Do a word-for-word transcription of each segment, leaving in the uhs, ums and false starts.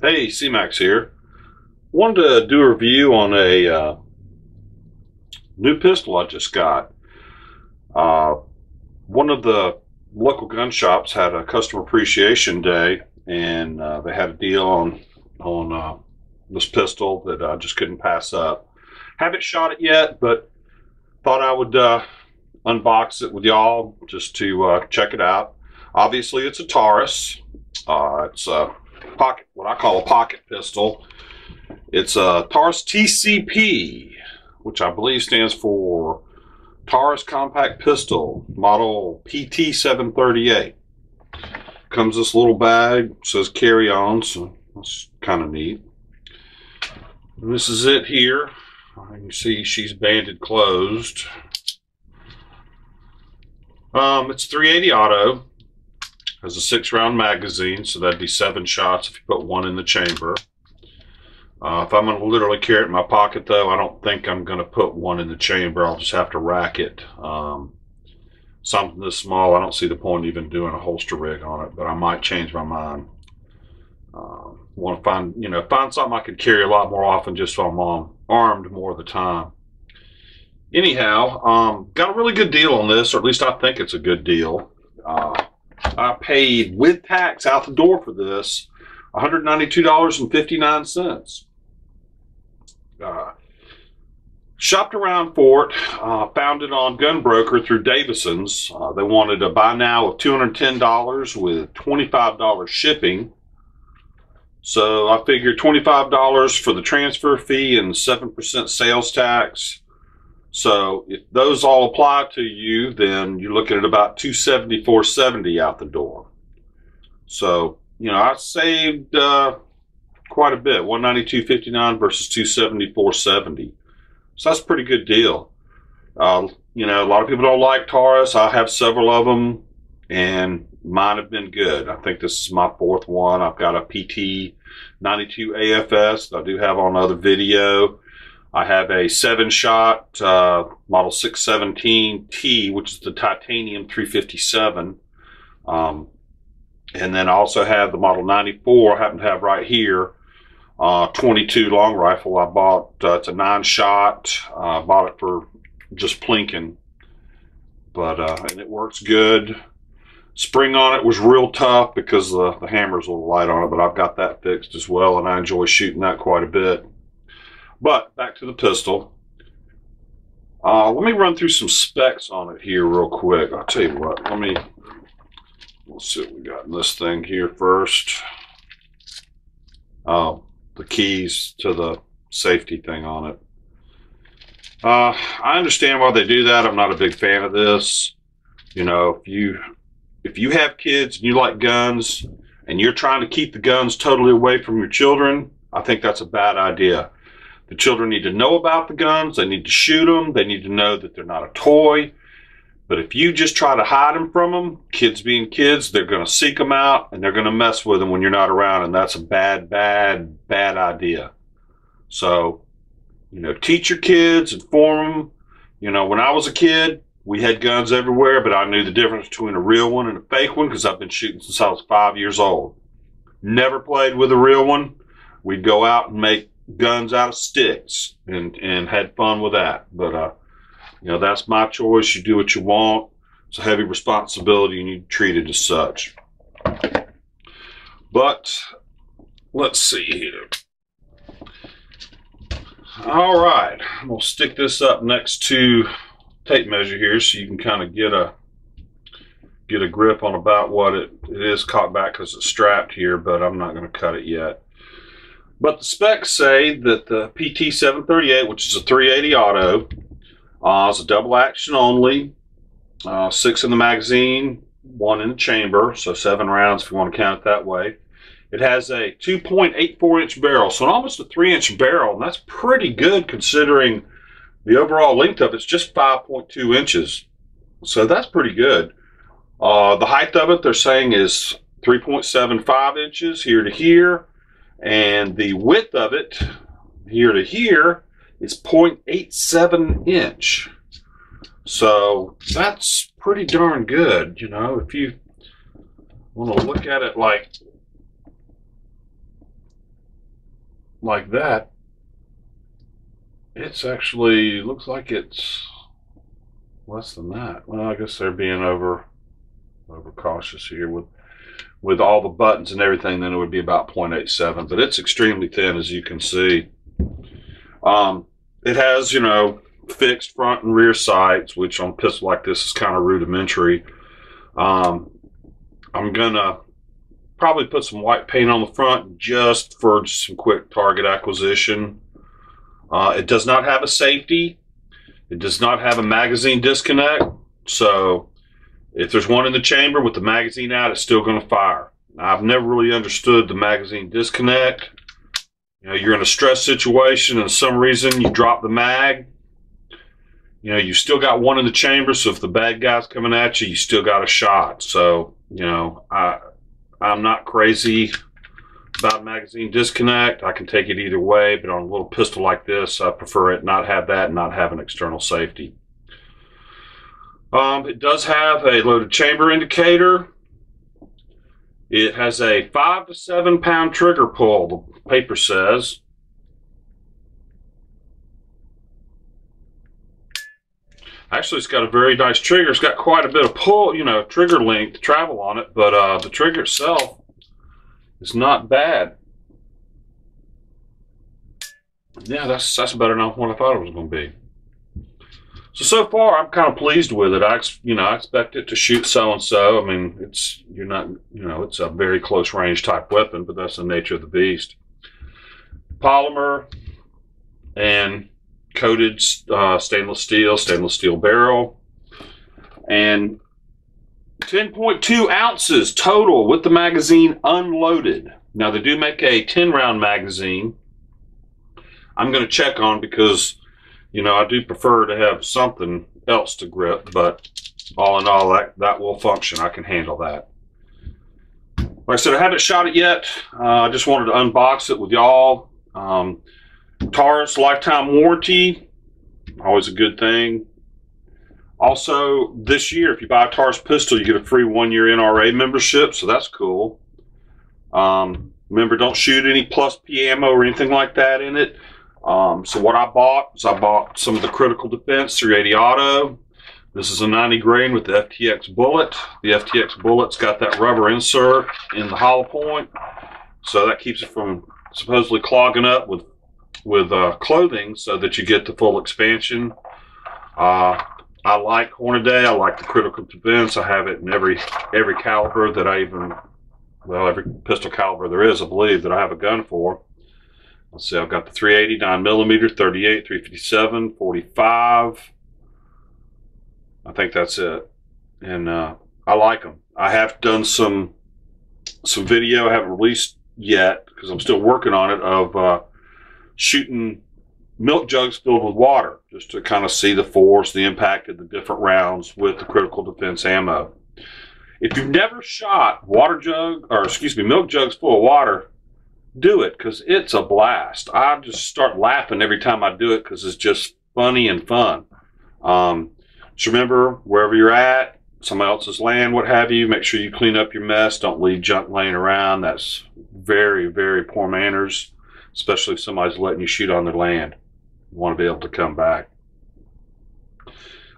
Hey, C-Max here. Wanted to do a review on a uh, new pistol I just got. Uh, one of the local gun shops had a customer appreciation day, and uh, they had a deal on on uh, this pistol that I just couldn't pass up. Haven't shot it yet, but thought I would uh, unbox it with y'all just to uh, check it out. Obviously, it's a Taurus. Uh, it's a pocket, what I call a pocket pistol. It's a Taurus T C P, which I believe stands for Taurus Compact Pistol, model P T seven thirty-eight. Comes this little bag, says carry on, so that's kind of neat. And this is it here. You can see she's banded closed. Um, it's three eighty auto. Has a six round magazine, so that'd be seven shots if you put one in the chamber. Uh, if I'm going to literally carry it in my pocket, though, I don't think I'm going to put one in the chamber. I'll just have to rack it. Um, something this small, I don't see the point of even doing a holster rig on it, but I might change my mind. Uh, want to find, you know, find something I could carry a lot more often, just so I'm um, armed more of the time. Anyhow, um, got a really good deal on this, or at least I think it's a good deal. Uh, I paid with tax out the door for this one hundred ninety-two dollars and fifty-nine cents. Uh, shopped around for it, uh, found it on GunBroker through Davison's. Uh, they wanted a buy now of two hundred ten dollars with twenty-five dollars shipping. So I figured twenty-five dollars for the transfer fee and seven percent sales tax. So if those all apply to you, then you're looking at about two hundred seventy-four dollars and seventy cents out the door. So, you know, I saved uh, quite a bit, one hundred ninety-two dollars and fifty-nine cents versus two hundred seventy-four dollars and seventy cents. So that's a pretty good deal. Uh, you know, a lot of people don't like Taurus. I have several of them, and mine have been good. I think this is my fourth one. I've got a P T ninety-two A F S that I do have on another video. I have a seven shot uh, model six seventeen T, which is the titanium three fifty-seven. Um, and then I also have the model ninety-four I happen to have right here, uh, twenty-two long rifle I bought. Uh, it's a nine shot. I uh, bought it for just plinking. But uh, and it works good. Spring on it was real tough because the, the hammer's a little light on it, but I've got that fixed as well, and I enjoy shooting that quite a bit. But back to the pistol. Uh, let me run through some specs on it here real quick. I'll tell you what, let me, let's see what we got in this thing here first. Uh, the keys to the safety thing on it. Uh, I understand why they do that. I'm not a big fan of this. You know, if you, if you have kids and you like guns and you're trying to keep the guns totally away from your children, I think that's a bad idea. The children need to know about the guns. They need to shoot them. They need to know that they're not a toy. But if you just try to hide them from them, kids being kids, they're going to seek them out, and they're going to mess with them when you're not around, and that's a bad, bad, bad idea. So, you know, teach your kids, inform them. You know, when I was a kid, we had guns everywhere, but I knew the difference between a real one and a fake one because I've been shooting since I was five years old. Never played with a real one. We'd go out and make guns out of sticks and and had fun with that, but uh you know, that's my choice. You do what you want. It's a heavy responsibility and you treat it as such. But let's see here. All right, I'm gonna stick this up next to tape measure here so you can kind of get a get a grip on about what it, it is caught back because it's strapped here, but I'm not going to cut it yet. But the specs say that the P T seven thirty-eight, which is a three eighty auto, uh, is a double action only, uh, six in the magazine, one in the chamber, so seven rounds if you want to count it that way. It has a two point eight four inch barrel, so almost a three inch barrel, and that's pretty good considering the overall length of it's just five point two inches. So that's pretty good. Uh, the height of it, they're saying, is three point seven five inches here to here. And the width of it, here to here, is zero point eight seven inch. So that's pretty darn good, you know. If you want to look at it like like that, it's actually looks like it's less than that. Well, I guess they're being over over cautious here with with all the buttons and everything. Then it would be about zero point eight seven, but it's extremely thin, as you can see. Um, it has, you know, fixed front and rear sights, which on pistol like this is kind of rudimentary. Um, I'm gonna probably put some white paint on the front just for some quick target acquisition. Uh, it does not have a safety. It does not have a magazine disconnect. So if there's one in the chamber with the magazine out, it's still going to fire. Now, I've never really understood the magazine disconnect. You know, you're in a stress situation and for some reason you drop the mag. You know, you've still got one in the chamber, so if the bad guy's coming at you, you still got a shot. So, you know, I, I'm not crazy about magazine disconnect. I can take it either way, but on a little pistol like this, I prefer it not have that and not have an external safety. Um, it does have a loaded chamber indicator. It has a five to seven pound trigger pull, the paper says. Actually, it's got a very nice trigger. It's got quite a bit of pull, you know, trigger length to travel on it, but uh, the trigger itself is not bad. Yeah, that's that's better than what I thought it was going to be. So so far, I'm kind of pleased with it. I you know I expect it to shoot so and so. I mean, it's you're not you know it's a very close range type weapon, but that's the nature of the beast. Polymer and coated uh, stainless steel, stainless steel barrel, and ten point two ounces total with the magazine unloaded. Now they do make a ten round magazine. I'm going to check on because, you know, I do prefer to have something else to grip, but all in all, that, that will function. I can handle that. Like I said, I haven't shot it yet. Uh, I just wanted to unbox it with y'all. Um, Taurus lifetime warranty, always a good thing. Also, this year, if you buy a Taurus pistol, you get a free one-year N R A membership, so that's cool. Um, remember, don't shoot any plus P ammo or anything like that in it. Um, so what I bought is I bought some of the Critical Defense three eighty Auto. This is a ninety grain with the F T X bullet. The F T X bullet's got that rubber insert in the hollow point, so that keeps it from supposedly clogging up with with uh, clothing, so that you get the full expansion. Uh, I like Hornady. I like the Critical Defense. I have it in every every caliber that I even, well, every pistol caliber there is, I believe, that I have a gun for. Let's see, I've got the three eighty, nine millimeter, thirty-eight, three fifty-seven, forty-five. I think that's it. And uh, I like them. I have done some, some video I haven't released yet, because I'm still working on it, of uh, shooting milk jugs filled with water, just to kind of see the force, the impact of the different rounds with the Critical Defense ammo. If you've never shot water jug, or excuse me, milk jugs full of water, do it, because it's a blast. I just start laughing every time I do it, because it's just funny and fun. Um, just remember, wherever you're at, somebody else's land, what have you, make sure you clean up your mess. Don't leave junk laying around. That's very, very poor manners, especially if somebody's letting you shoot on their land. You want to be able to come back.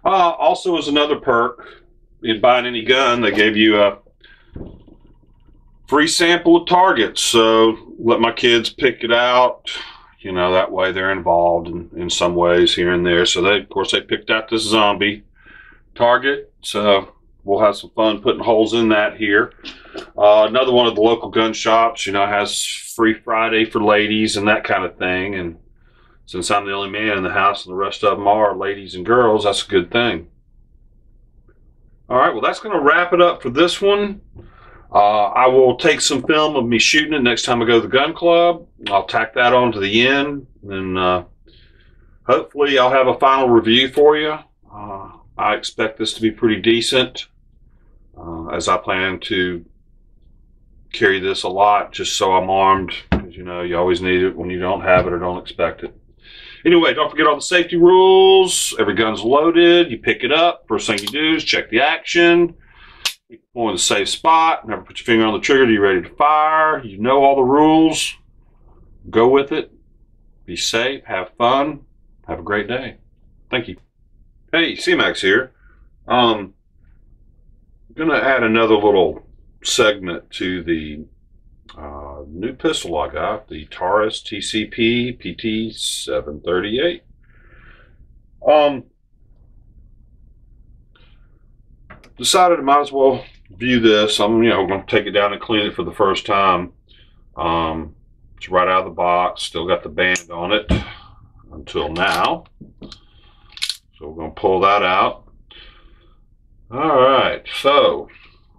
Uh, also, as another perk, in buying any gun, they gave you a free sample of targets. So let my kids pick it out. You know, that way they're involved in, in some ways here and there. So they, of course, they picked out this zombie target. So we'll have some fun putting holes in that here. Uh, another one of the local gun shops, you know, has free Friday for ladies and that kind of thing. And since I'm the only man in the house and the rest of them are ladies and girls, that's a good thing. All right, well, that's going to wrap it up for this one. Uh, I will take some film of me shooting it next time I go to the gun club. I'll tack that on to the end, and uh, hopefully I'll have a final review for you. Uh, I expect this to be pretty decent, uh, as I plan to carry this a lot, just so I'm armed, because you know you always need it when you don't have it or don't expect it. Anyway, don't forget all the safety rules. Every gun's loaded. You pick it up. First thing you do is check the action. Keep it in a safe spot. Never put your finger on the trigger till you're ready to fire. You know all the rules. Go with it. Be safe. Have fun. Have a great day. Thank you. Hey, C Max here. Um, I'm going to add another little segment to the uh, new pistol I got, the Taurus T C P P T seven thirty-eight. Um, decided I might as well view this. I'm, you know, going to take it down and clean it for the first time. Um, it's right out of the box. Still got the band on it until now. So we're going to pull that out. All right, so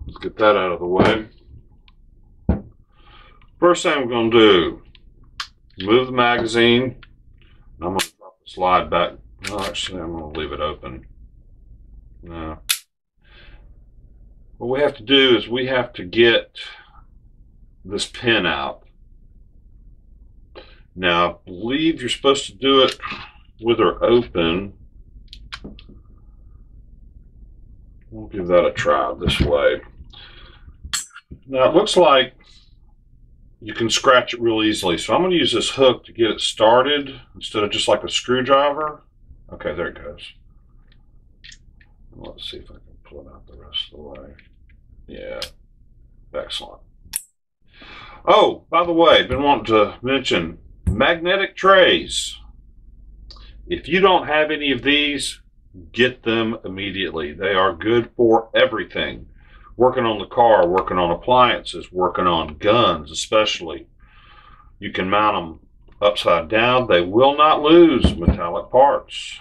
let's get that out of the way. First thing we're going to do, move the magazine. I'm going to drop the slide back. No, actually, I'm going to leave it open. No. What we have to do is we have to get this pin out. Now, I believe you're supposed to do it with her open. We'll give that a try this way. Now, it looks like you can scratch it real easily. So I'm going to use this hook to get it started instead of just like a screwdriver. Okay, there it goes. Let's see if I can pull it out the rest of the way. Yeah, excellent. Oh, by the way, been wanting to mention magnetic trays. If you don't have any of these, get them immediately. They are good for everything. Working on the car, working on appliances, working on guns especially. You can mount them upside down. They will not lose metallic parts.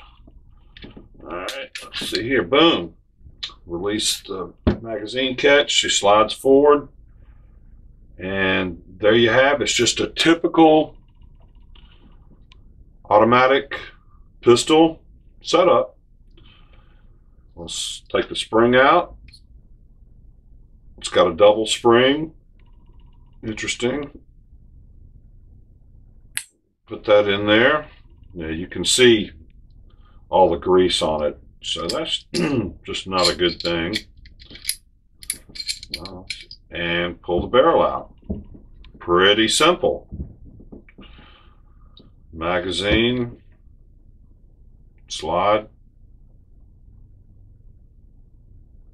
All right, let's see here. Boom. Release the magazine catch. She slides forward. And there you have it. It's just a typical automatic pistol setup. Let's take the spring out. It's got a double spring. Interesting. Put that in there. Now you can see all the grease on it. So that's just not a good thing. And pull the barrel out. Pretty simple. Magazine. Slide.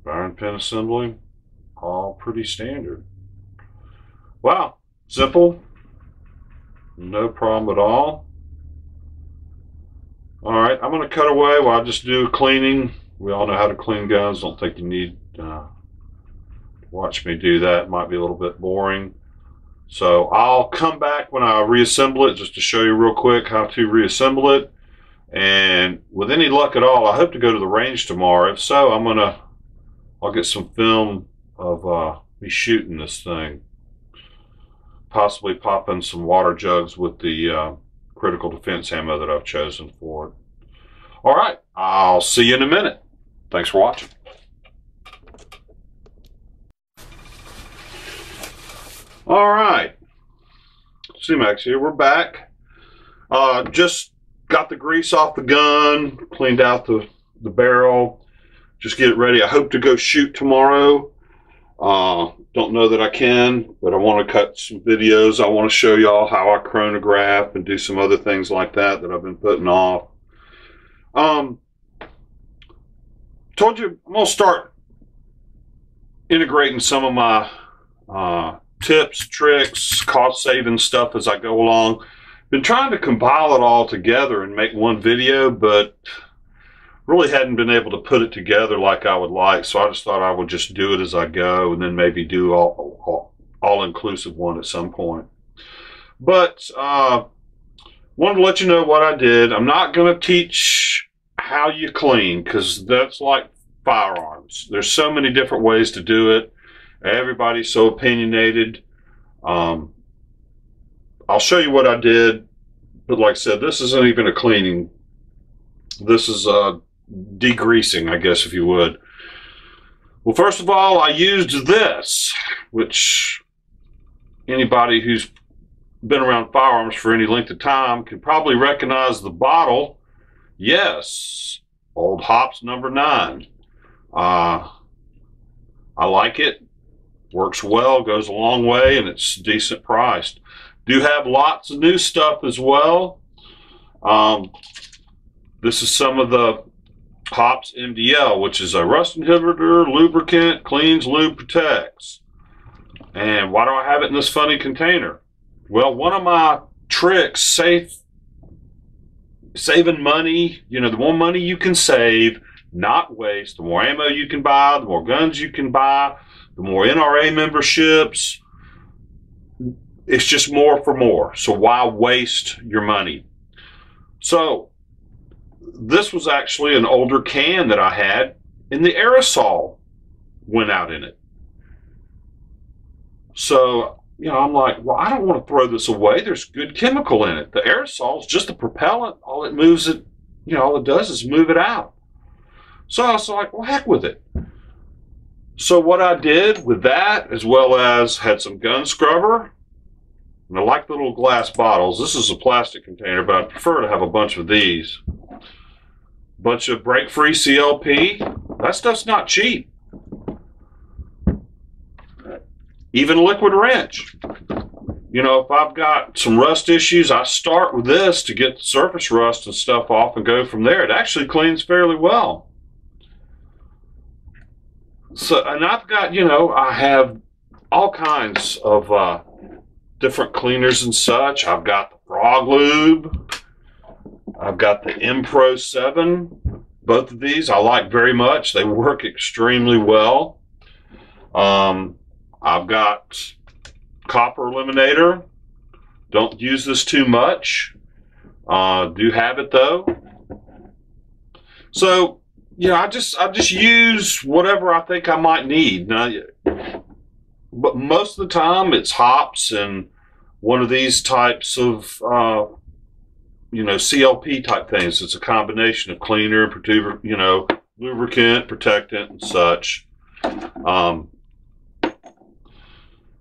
Firing pin assembly. All pretty standard. Wow. Simple. No problem at all. Alright, I'm going to cut away while I just do cleaning. We all know how to clean guns. Don't think you need uh, to watch me do that. It might be a little bit boring. So I'll come back when I reassemble it just to show you real quick how to reassemble it. And with any luck at all, I hope to go to the range tomorrow. If so, I'm going to I'll get some film of uh, me shooting this thing. Possibly pop in some water jugs with the uh, critical defense ammo that I've chosen for it. All right, I'll see you in a minute. Thanks for watching. All right, C Max here, we're back. Uh, just got the grease off the gun, cleaned out the, the barrel. Just get it ready. I hope to go shoot tomorrow. Uh, don't know that I can, but I want to cut some videos. I want to show y'all how I chronograph and do some other things like that that I've been putting off. Um, told you I'm going to start integrating some of my uh, tips, tricks, cost-saving stuff as I go along. Been trying to compile it all together and make one video, but really hadn't been able to put it together like I would like, so I just thought I would just do it as I go and then maybe do all, all, all-inclusive one at some point. But uh, wanted to let you know what I did. I'm not going to teach how you clean because that's like firearms. There's so many different ways to do it. Everybody's so opinionated. Um, I'll show you what I did, but like I said, this isn't even a cleaning. This is a degreasing, I guess, if you would. Well, first of all, I used this, which anybody who's been around firearms for any length of time can probably recognize the bottle. Yes, Old Hops number nine. Uh, I like it. Works well, goes a long way, and it's decent priced. Do have lots of new stuff as well. Um, this is some of the Hops M D L, which is a rust inhibitor, lubricant, cleans, lube, protects. And why do I have it in this funny container? Well, one of my tricks, safe, saving money, you know, the more money you can save, not waste, the more ammo you can buy, the more guns you can buy, the more N R A memberships. It's just more for more. So why waste your money? So this was actually an older can that I had, and the aerosol went out in it. So, you know, I'm like, well, I don't want to throw this away. There's good chemical in it. The aerosol is just a propellant. All it moves it, you know, all it does is move it out. So I was like, well, heck with it. So what I did with that, as well as had some gun scrubber, and I like the little glass bottles. This is a plastic container, but I prefer to have a bunch of these. Bunch of break-free C L P. That stuff's not cheap. Even liquid wrench. You know, if I've got some rust issues, I start with this to get the surface rust and stuff off and go from there. It actually cleans fairly well. So, and I've got, you know, I have all kinds of uh, different cleaners and such. I've got the Frog Lube. I've got the M Pro seven. Both of these I like very much. They work extremely well. Um, I've got Copper Eliminator. Don't use this too much. Uh, do have it though. So, you know, I just I just use whatever I think I might need. Now, but most of the time it's hops and one of these types of uh, you know, C L P type things. It's a combination of cleaner, you know, lubricant, protectant, and such. Um,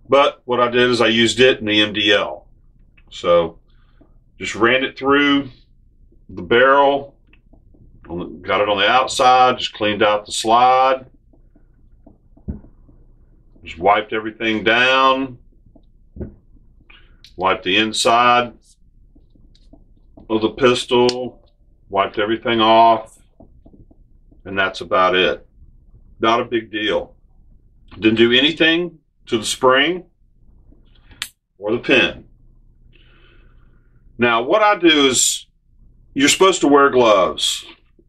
but what I did is I used it in the M D L. So just ran it through the barrel, got it on the outside, just cleaned out the slide, just wiped everything down, wiped the inside of the pistol, wiped everything off, and that's about it. Not a big deal. Didn't do anything to the spring or the pin. Now what I do is, you're supposed to wear gloves.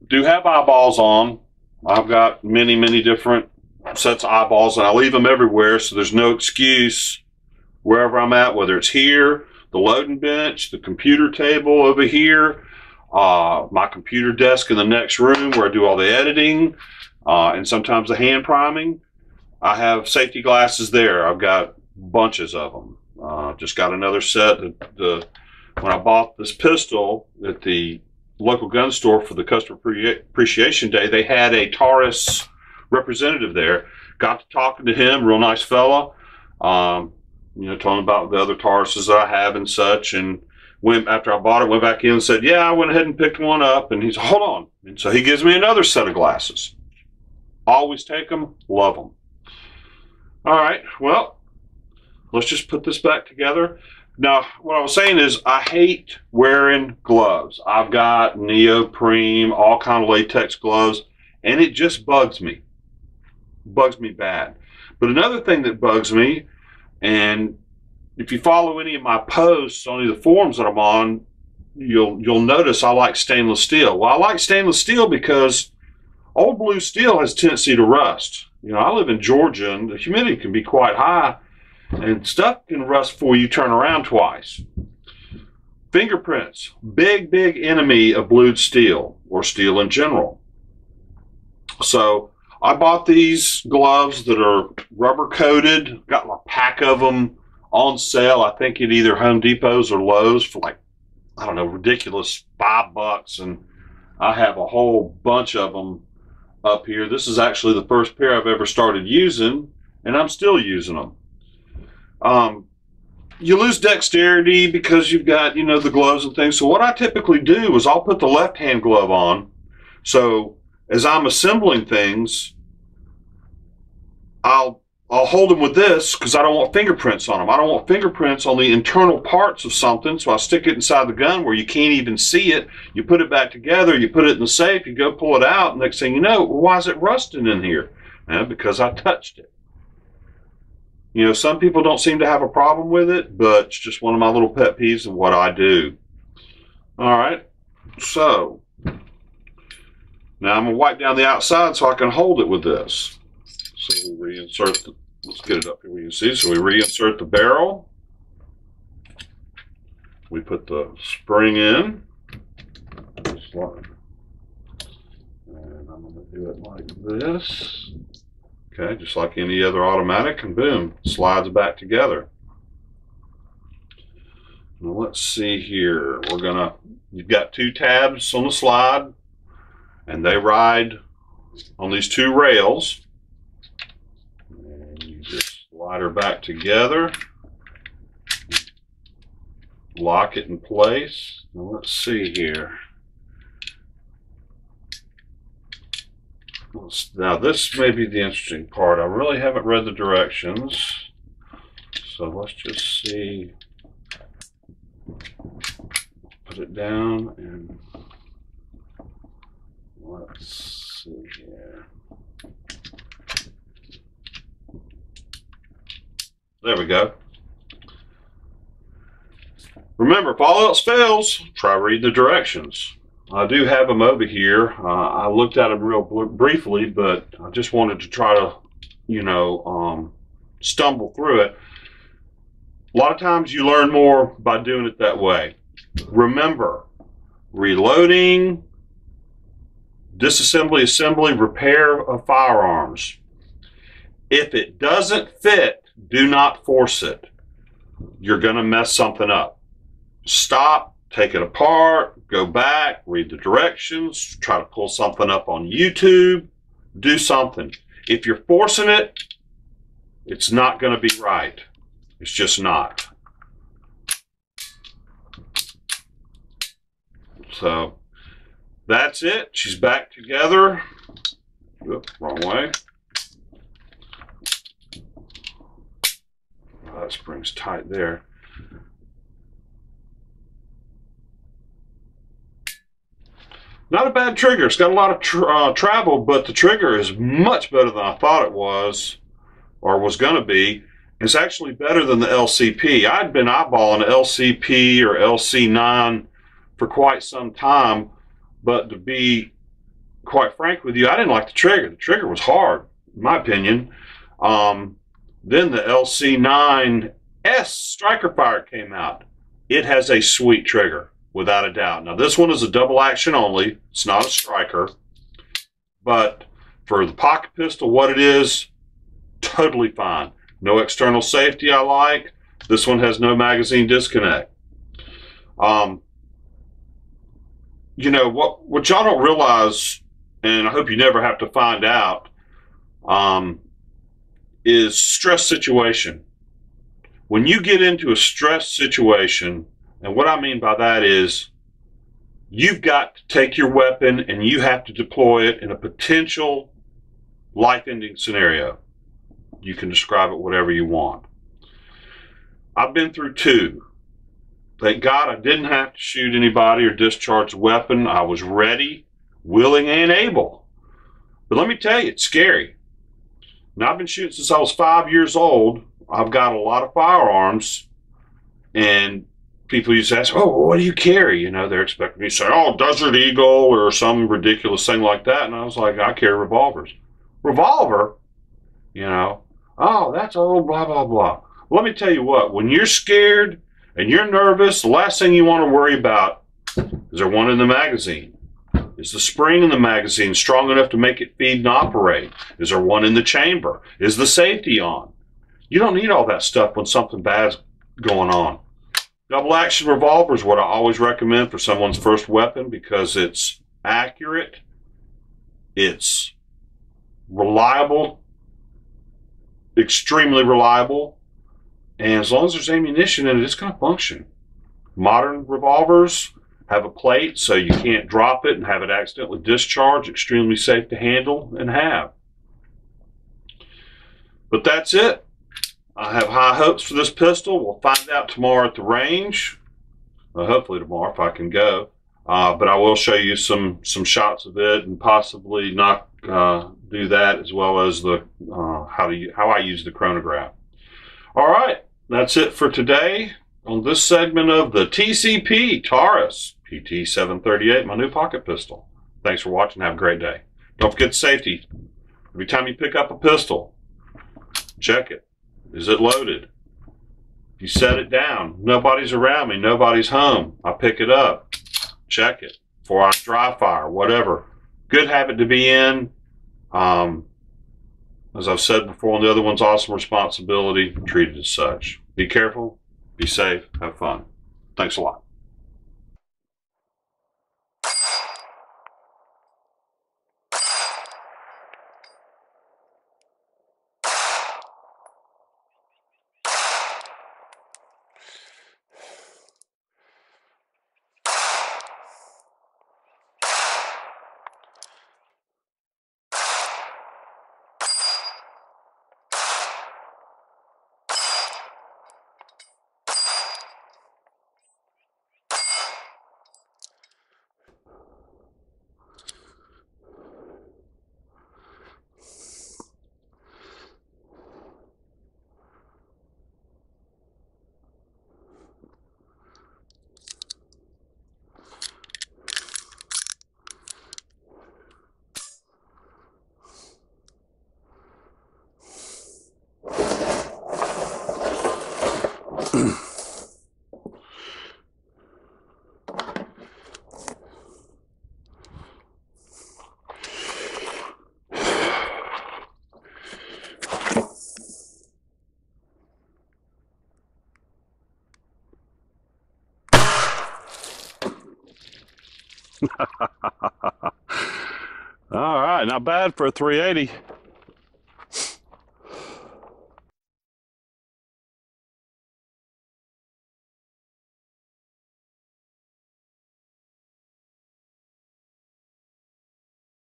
Do have eyeballs on. I've got many, many different sets of eyeballs, and I leave them everywhere, so there's no excuse wherever I'm at, whether it's here, the loading bench, the computer table over here, uh, my computer desk in the next room where I do all the editing, uh, and sometimes the hand priming. I have safety glasses there. I've got bunches of them. Uh, just got another set. That the, when I bought this pistol at the local gun store for the Customer Appreciation Day, they had a Taurus representative there. Got to talking to him, real nice fella. Um, you know, talking about the other Tauruses that I have and such, and went, after I bought it, went back in and said, yeah, I went ahead and picked one up, and he's, hold on. And so he gives me another set of glasses. Always take them, love them. All right, well, let's just put this back together. Now, what I was saying is I hate wearing gloves. I've got neoprene, all kind of latex gloves, and it just bugs me. Bugs me bad. But another thing that bugs me, and if you follow any of my posts on any of the forums that I'm on, you'll you'll notice I like stainless steel. Well, I like stainless steel because old blue steel has a tendency to rust. You know, I live in Georgia, and the humidity can be quite high, and stuff can rust before you turn around twice. Fingerprints, big, big enemy of blued steel, or steel in general. So I bought these gloves that are rubber coated. Got a pack of them on sale, I think, at either Home Depot's or Lowe's for like, I don't know, ridiculous five bucks. And I have a whole bunch of them up here. This is actually the first pair I've ever started using, and I'm still using them. Um, you lose dexterity because you've got, you know, the gloves and things. So what I typically do is I'll put the left-hand glove on. So as I'm assembling things, I'll I'll hold them with this because I don't want fingerprints on them. I don't want fingerprints on the internal parts of something, so I stick it inside the gun where you can't even see it. You put it back together, you put it in the safe, you go pull it out, next thing you know, well, why is it rusting in here? Yeah, because I touched it. You know, some people don't seem to have a problem with it, but it's just one of my little pet peeves of what I do. All right, so now I'm going to wipe down the outside so I can hold it with this. So we reinsert the, let's get it up here where you can see. So we reinsert the barrel. We put the spring in. And I'm going to do it like this. Okay, just like any other automatic, and boom, slides back together. Now let's see here. We're going to, you've got two tabs on the slide, and they ride on these two rails. And you just slide her back together, lock it in place. Now let's see here. Now this may be the interesting part. I really haven't read the directions, so let's just see. Put it down and let's see here. There we go. Remember, if all else fails, try reading the directions. I do have them over here. Uh, I looked at them real briefly, but I just wanted to try to, you know, um, stumble through it. A lot of times you learn more by doing it that way. Remember, reloading, disassembly, assembly, repair of firearms. If it doesn't fit, do not force it. You're going to mess something up. Stop, take it apart, go back, read the directions, try to pull something up on YouTube, do something. If you're forcing it, it's not going to be right. It's just not. So that's it. She's back together. Oop, wrong way. Oh, that spring's tight there. Not a bad trigger. It's got a lot of tr uh, travel, but the trigger is much better than I thought it was, or was going to be. It's actually better than the L C P. I'd been eyeballing L C P or L C nine for quite some time, but to be quite frank with you, I didn't like the trigger. The trigger was hard, in my opinion. Um, then the L C nine S Striker Fire came out. It has a sweet trigger, without a doubt. Now, this one is a double action only. It's not a striker, but for the pocket pistol, what it is, totally fine. No external safety I like. This one has no magazine disconnect. Um, you know, what, what y'all don't realize, and I hope you never have to find out, um, is stress situation. When you get into a stress situation, and what I mean by that is you've got to take your weapon and you have to deploy it in a potential life-ending scenario. You can describe it whatever you want. I've been through two. Thank God I didn't have to shoot anybody or discharge a weapon. I was ready, willing, and able. But let me tell you, it's scary. Now, I've been shooting since I was five years old. I've got a lot of firearms, and people used to ask, oh, what do you carry? You know, they're expecting me to say, oh, Desert Eagle or some ridiculous thing like that. And I was like, I carry revolvers. Revolver? You know? Oh, that's old, blah, blah, blah. Let me tell you what, when you're scared and you're nervous, the last thing you want to worry about is there one in the magazine? Is the spring in the magazine strong enough to make it feed and operate? Is there one in the chamber? Is the safety on? You don't need all that stuff when something bad's going on. Double action revolver is what I always recommend for someone's first weapon because it's accurate, it's reliable, extremely reliable, and as long as there's ammunition in it, it's going to function. Modern revolvers have a plate so you can't drop it and have it accidentally discharge, extremely safe to handle and have. But that's it. I have high hopes for this pistol. We'll find out tomorrow at the range. Well, hopefully tomorrow if I can go. Uh, but I will show you some some shots of it and possibly not uh, do that, as well as the uh, how to how I use the chronograph. All right, that's it for today on this segment of the T C P Taurus P T seven thirty-eight, my new pocket pistol. Thanks for watching. Have a great day. Don't forget safety. Every time you pick up a pistol, check it. Is it loaded? You set it down. Nobody's around me. Nobody's home. I pick it up. Check it before I dry fire, whatever. Good habit to be in. Um, as I've said before, and the other one's awesome responsibility, treat it as such. Be careful, be safe, have fun. Thanks a lot. All right, not bad for a three eighty.